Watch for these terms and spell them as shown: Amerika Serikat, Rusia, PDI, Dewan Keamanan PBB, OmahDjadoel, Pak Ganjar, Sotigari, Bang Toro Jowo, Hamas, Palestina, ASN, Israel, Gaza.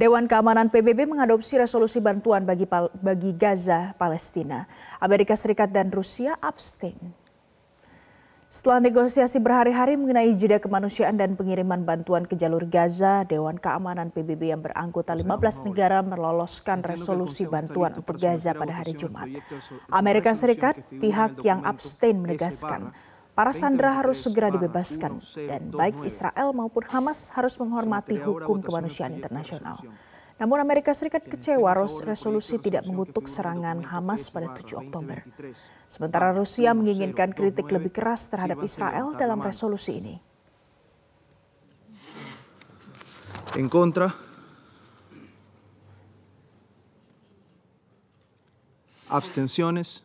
Dewan Keamanan PBB mengadopsi resolusi bantuan bagi Gaza, Palestina. Amerika Serikat dan Rusia abstain. Setelah negosiasi berhari-hari mengenai jeda kemanusiaan dan pengiriman bantuan ke jalur Gaza, Dewan Keamanan PBB yang berangkota 15 negara meloloskan resolusi bantuan untuk Gaza pada hari Jumat. Amerika Serikat, pihak yang abstain, menegaskan para sandera harus segera dibebaskan dan baik Israel maupun Hamas harus menghormati hukum kemanusiaan internasional. Namun Amerika Serikat kecewa resolusi tidak mengutuk serangan Hamas pada 7 Oktober. Sementara Rusia menginginkan kritik lebih keras terhadap Israel dalam resolusi ini. En contra. Abstenciones.